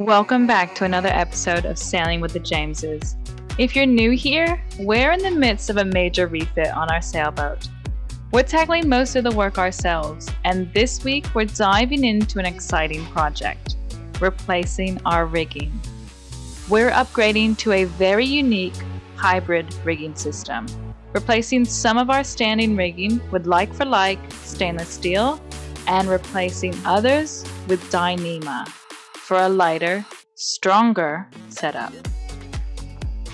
Welcome back to another episode of Sailing with the Jameses. If you're new here, we're in the midst of a major refit on our sailboat. We're tackling most of the work ourselves, and this week we're diving into an exciting project, replacing our rigging. We're upgrading to a very unique hybrid rigging system, replacing some of our standing rigging with like-for-like stainless steel and replacing others with Dyneema for a lighter, stronger setup.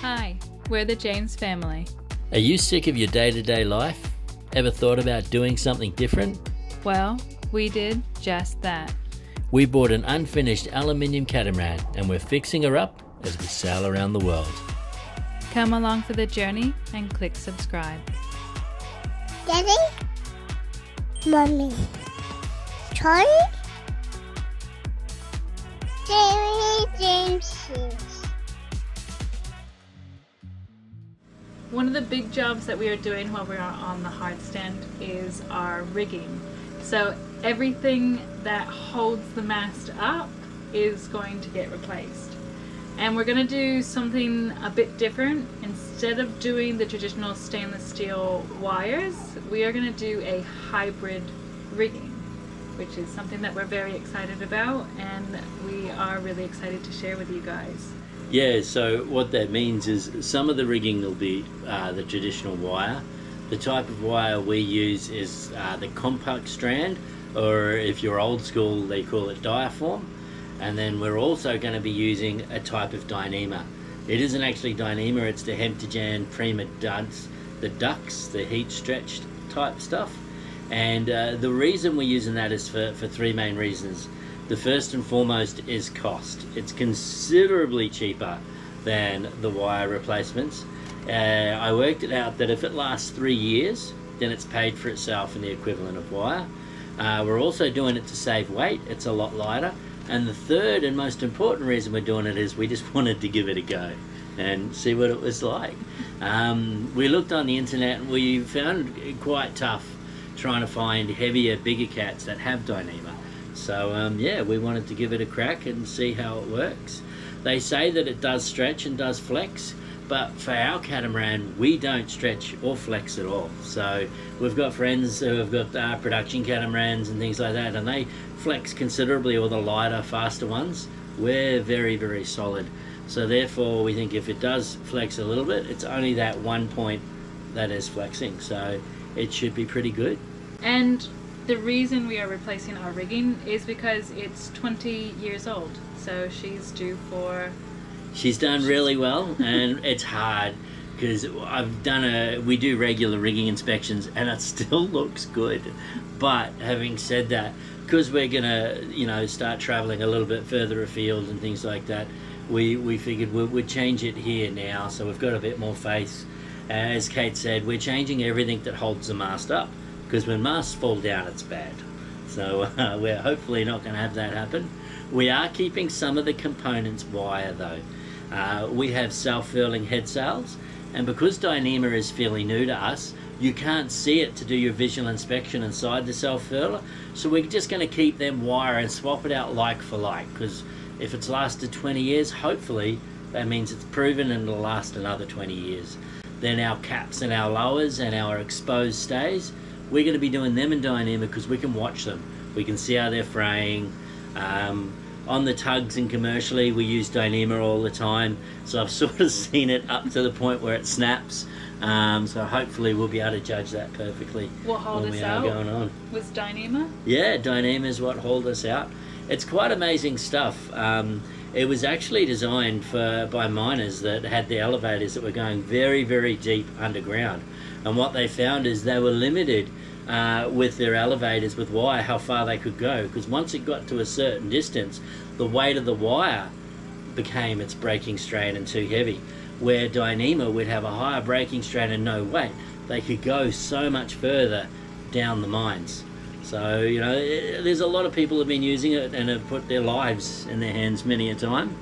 Hi, we're the James family. Are you sick of your day-to-day life? Ever thought about doing something different? Well, we did just that. We bought an unfinished aluminium catamaran and we're fixing her up as we sail around the world. Come along for the journey and click subscribe. Daddy, Mommy, Charlie, Jamie, James. One of the big jobs that we are doing while we are on the hard stand is our rigging. So everything that holds the mast up is going to get replaced. And we're going to do something a bit different. Instead of doing the traditional stainless steel wires, we are going to do a hybrid rigging, which is something that we're very excited about and we are really excited to share with you guys. Yeah, so what that means is some of the rigging will be the traditional wire. The type of wire we use is the compact strand, or if you're old school, they call it diaphragm. And then we're also going to be using a type of Dyneema. It isn't actually Dyneema, it's the Hempdjan Prima Dunce, the ducks, the heat stretched type stuff. And the reason we're using that is for three main reasons. The first and foremost is cost. It's considerably cheaper than the wire replacements. I worked it out that if it lasts 3 years, then it's paid for itself in the equivalent of wire. We're also doing it to save weight. It's a lot lighter. And the third and most important reason we're doing it is we just wanted to give it a go and see what it was like. We looked on the internet and we found it quite tough trying to find heavier, bigger cats that have Dyneema. So yeah, we wanted to give it a crack and see how it works. They say that it does stretch and does flex, but for our catamaran, we don't stretch or flex at all. So we've got friends who have got production catamarans and things like that, and they flex considerably, all the lighter, faster ones. We're very, very solid. So therefore, we think if it does flex a little bit, it's only that one point that is flexing. So it should be pretty good. And the reason we are replacing our rigging is because it's 20 years old, so she's due for... She's done really well, and it's hard because I've done we do regular rigging inspections and it still looks good. But having said that, because we're gonna, you know, start traveling a little bit further afield and things like that, we figured we'd change it here now, so we've got a bit more faith. As Kate said, we're changing everything that holds the mast up, because when masts fall down, it's bad. So we're hopefully not going to have that happen. We are keeping some of the components wire though. We have self-furling head sails, and because Dyneema is fairly new to us, you can't see it to do your visual inspection inside the self-furler, so we're just going to keep them wire and swap it out like for like, because if it's lasted 20 years, hopefully that means it's proven and it'll last another 20 years. Then our caps and our lowers and our exposed stays, we're going to be doing them in Dyneema because we can watch them. We can see how they're fraying. On the tugs and commercially, we use Dyneema all the time. So I've sort of seen it up to the point where it snaps. So hopefully we'll be able to judge that perfectly. What hauled us out going on was Dyneema? Yeah, Dyneema is what hauled us out. It's quite amazing stuff. It was actually designed by miners that had the elevators that were going very, very deep underground. And what they found is they were limited with their elevators with wire, how far they could go. Because once it got to a certain distance, the weight of the wire became its braking strain and too heavy. Where Dyneema would have a higher braking strain and no weight, they could go so much further down the mines. So, you know, there's a lot of people have been using it and have put their lives in their hands many a time.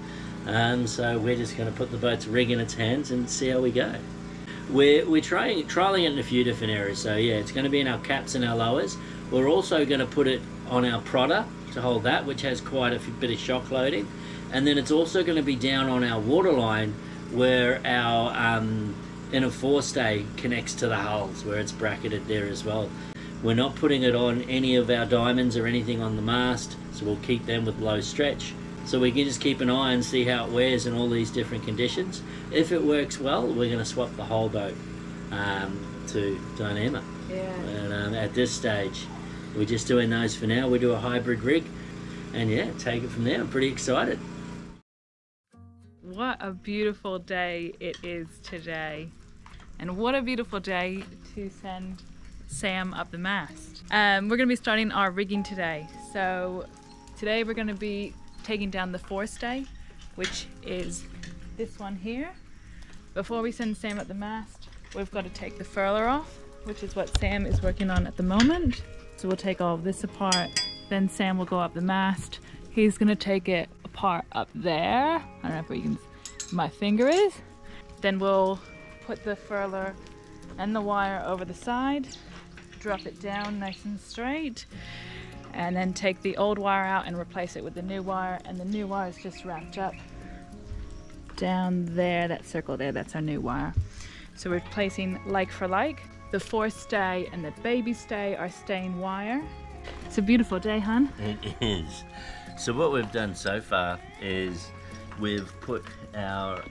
So we're just going to put the boat's rig in its hands and see how we go. We're trialing it in a few different areas. So yeah, it's going to be in our caps and our lowers. We're also going to put it on our prodder to hold that, which has quite a bit of shock loading. And then it's also going to be down on our water line where our inner forestay connects to the hulls, where it's bracketed there as well. We're not putting it on any of our diamonds or anything on the mast, so we'll keep them with low stretch. So we can just keep an eye and see how it wears in all these different conditions. If it works well, we're going to swap the whole boat to Dyneema. Yeah. And at this stage, we're just doing those for now. We do a hybrid rig, and yeah, take it from there. I'm pretty excited. What a beautiful day it is today. And what a beautiful day to send Sam up the mast. We're going to be starting our rigging today. So today we're going to be taking down the forestay, which is this one here. Before we send Sam up the mast, we've got to take the furler off, which is what Sam is working on at the moment. So we'll take all of this apart, then Sam will go up the mast. He's going to take it apart up there. I don't know if we can, my finger is. Then we'll put the furler and the wire over the side, drop it down nice and straight, and then take the old wire out and replace it with the new wire, and the new wire is just wrapped up down there, that circle there, that's our new wire. So we're replacing like for like. The forestay and the baby stay are staying wire. It's a beautiful day, hun. It is. So what we've done so far is we've put our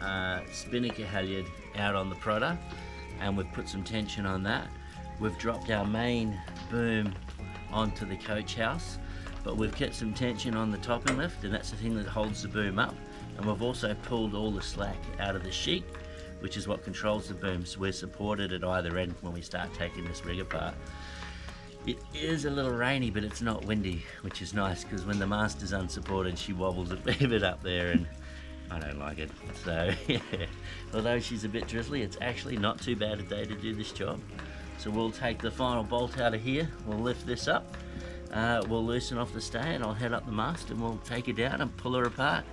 spinnaker halyard out on the prodder, and we've put some tension on that. We've dropped our main boom onto the coach house, but we've kept some tension on the topping lift, and that's the thing that holds the boom up. And we've also pulled all the slack out of the sheet, which is what controls the boom, so we're supported at either end when we start taking this rig apart. It is a little rainy, but it's not windy, which is nice, because when the mast is unsupported, she wobbles a bit up there, and I don't like it. So yeah, although she's a bit drizzly, it's actually not too bad a day to do this job. So we'll take the final bolt out of here, we'll lift this up, we'll loosen off the stay, and I'll head up the mast and we'll take it down and pull her apart.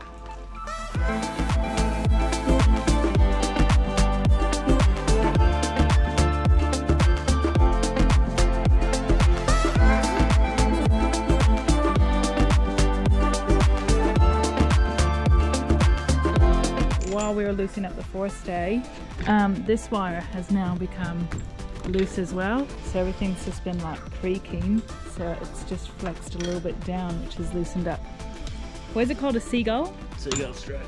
While we were loosening up the forestay, this wire has now become loose as well, so everything's just been like creaking, so it's just flexed a little bit down, which is loosened up. What is it called, a seagull? Seagull striker.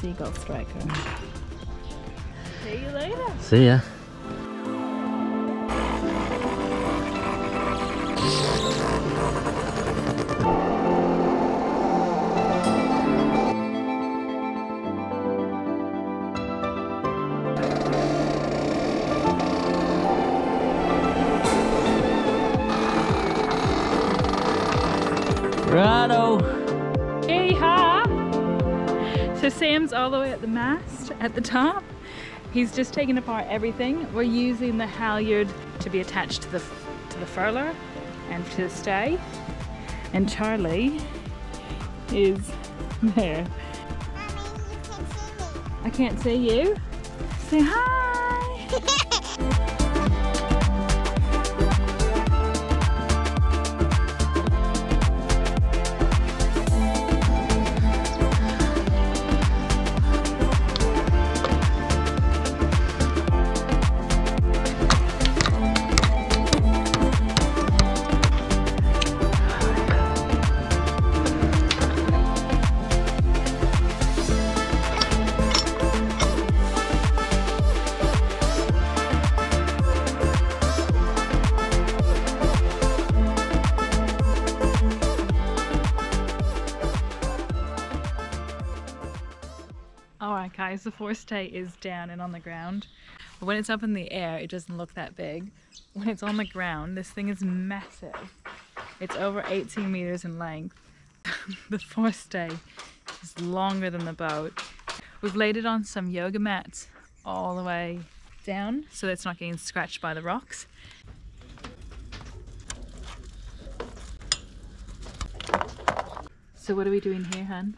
Seagull striker. See you later. See ya. Righto. Yeehaw! So Sam's all the way at the mast, at the top. He's just taking apart everything. We're using the halyard to be attached to the furler and to the stay. And Charlie is there. Mommy, you can see me. I can't see you. Say hi! Alright guys, the forestay is down and on the ground. When it's up in the air, it doesn't look that big. When it's on the ground, this thing is massive. It's over 18 meters in length. The forestay is longer than the boat. We've laid it on some yoga mats all the way down so that it's not getting scratched by the rocks. So what are we doing here, hun?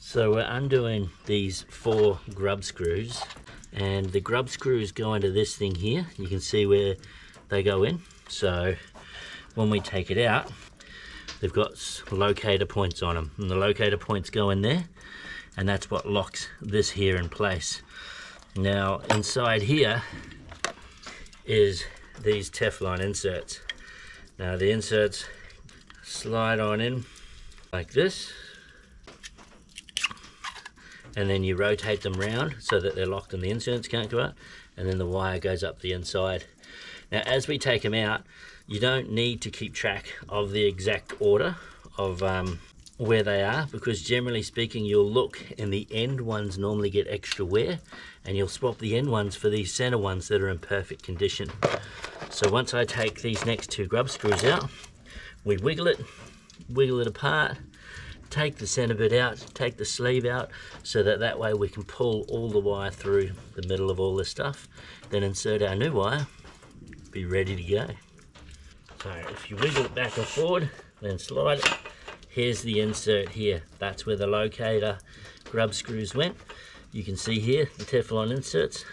So we're undoing these 4 grub screws, and the grub screws go into this thing here. You can see where they go in. So when we take it out, they've got locator points on them, and the locator points go in there, and that's what locks this here in place. Now inside here is these Teflon inserts. Now the inserts slide on in like this, and then you rotate them round so that they're locked and the inserts can't go out, and then the wire goes up the inside. Now as we take them out, you don't need to keep track of the exact order of where they are, because generally speaking you'll look and the end ones normally get extra wear, and you'll swap the end ones for these center ones that are in perfect condition. So once I take these next two grub screws out, we wiggle it apart, take the center bit out, take the sleeve out, so that that way we can pull all the wire through the middle of all this stuff, then insert our new wire, be ready to go. So if you wiggle it back and forward, then slide it, here's the insert here. That's where the locator grub screws went. You can see here the Teflon inserts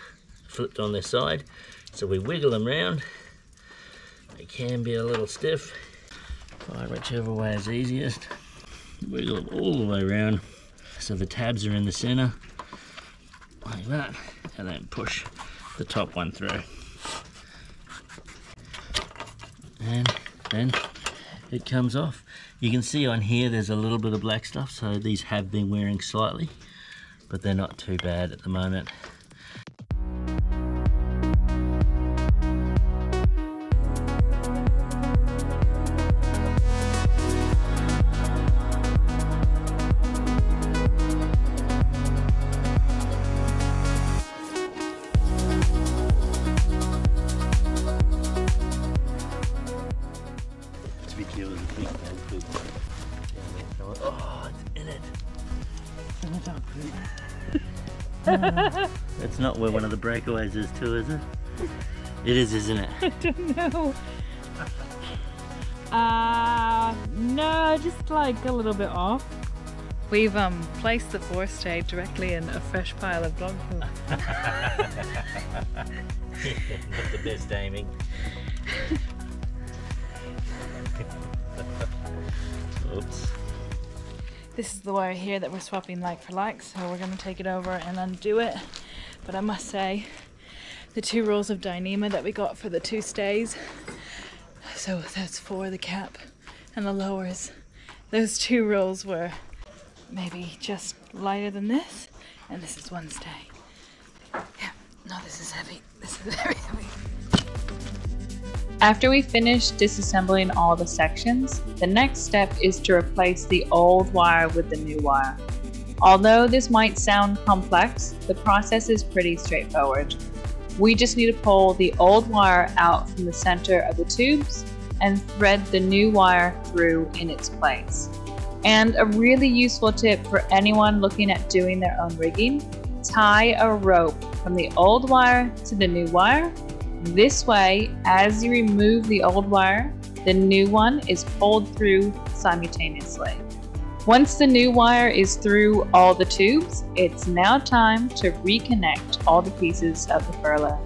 flipped on their side. So we wiggle them round. They can be a little stiff. Find whichever way is easiest. Wiggle it all the way around so the tabs are in the center, like that, and then push the top one through. And then it comes off. You can see on here there's a little bit of black stuff, so these have been wearing slightly, but they're not too bad at the moment. Oh, it's in it. That's not where one of the breakaways is too, is it? It is, isn't it? I don't know. No, just like a little bit off. We've placed the forestay directly in a fresh pile of dog food. Not the best aiming. Oops. This is the wire here that we're swapping like for like, so we're going to take it over and undo it. But I must say, the two rolls of Dyneema that we got for the two stays, so that's for the cap and the lowers, those two rolls were maybe just lighter than this, and this is one stay. Yeah, no, this is heavy. This is very heavy. After we finish disassembling all the sections, the next step is to replace the old wire with the new wire. Although this might sound complex, the process is pretty straightforward. We just need to pull the old wire out from the center of the tubes and thread the new wire through in its place. And a really useful tip for anyone looking at doing their own rigging, tie a rope from the old wire to the new wire. This way, as you remove the old wire, the new one is pulled through simultaneously. Once the new wire is through all the tubes, it's now time to reconnect all the pieces of the furlough.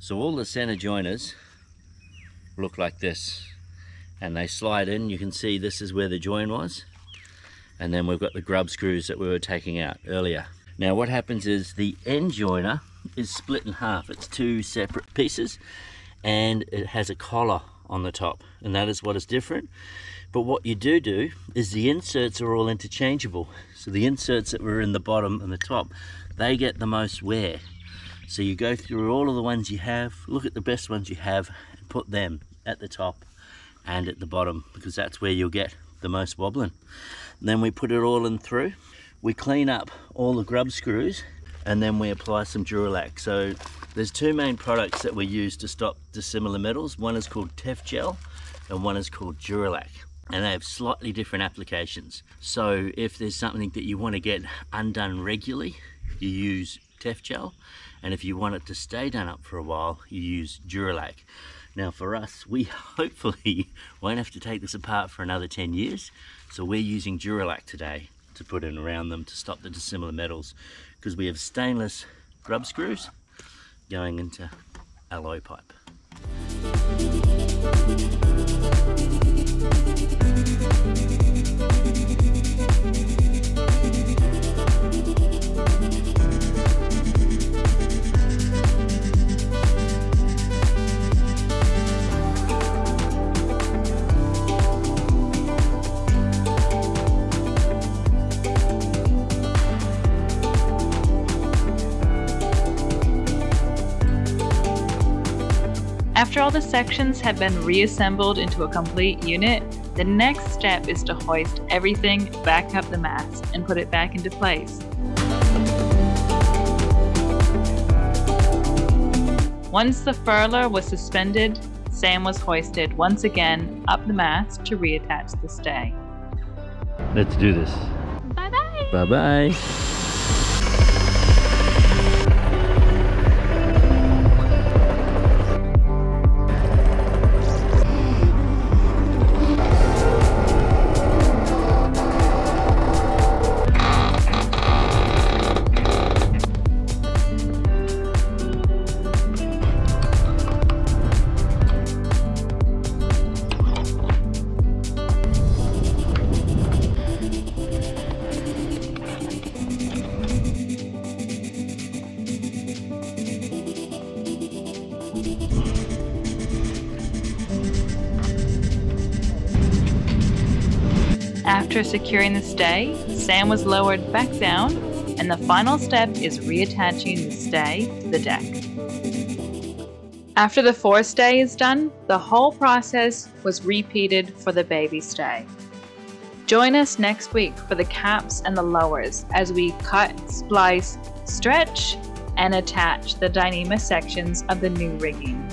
So all the center joiners look like this, and they slide in. You can see this is where the join was, and then we've got the grub screws that we were taking out earlier. Now what happens is the end joiner is split in half. It's two separate pieces, and it has a collar on the top, and that is what is different. But what you do is the inserts are all interchangeable. So the inserts that were in the bottom and the top, they get the most wear. So you go through all of the ones you have, look at the best ones you have, and put them at the top and at the bottom, because that's where you'll get the most wobbling. And then we put it all in through. We clean up all the grub screws, and then we apply some Duralac. So there's two main products that we use to stop dissimilar metals. One is called Tefgel and one is called Duralac, and they have slightly different applications. So if there's something that you want to get undone regularly, you use Tefgel, and if you want it to stay done up for a while, you use Duralac. Now for us, we hopefully won't have to take this apart for another 10 years, so we're using Duralac today to put in around them to stop the dissimilar metals, because we have stainless grub screws going into alloy pipe. After all the sections have been reassembled into a complete unit, the next step is to hoist everything back up the mast and put it back into place. Once the furler was suspended, Sam was hoisted once again up the mast to reattach the stay. Let's do this. Bye-bye. Bye-bye. After securing the stay, Sam was lowered back down, and the final step is reattaching the stay to the deck. After the fore stay is done, the whole process was repeated for the baby stay. Join us next week for the caps and the lowers as we cut, splice, stretch, and attach the Dyneema sections of the new rigging.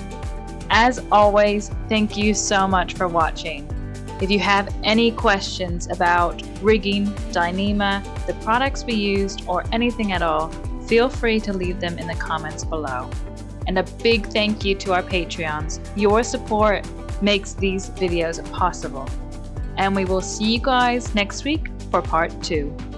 As always, thank you so much for watching. If you have any questions about rigging, Dyneema, the products we used, or anything at all, feel free to leave them in the comments below. And a big thank you to our Patreons. Your support makes these videos possible. And we will see you guys next week for part 2.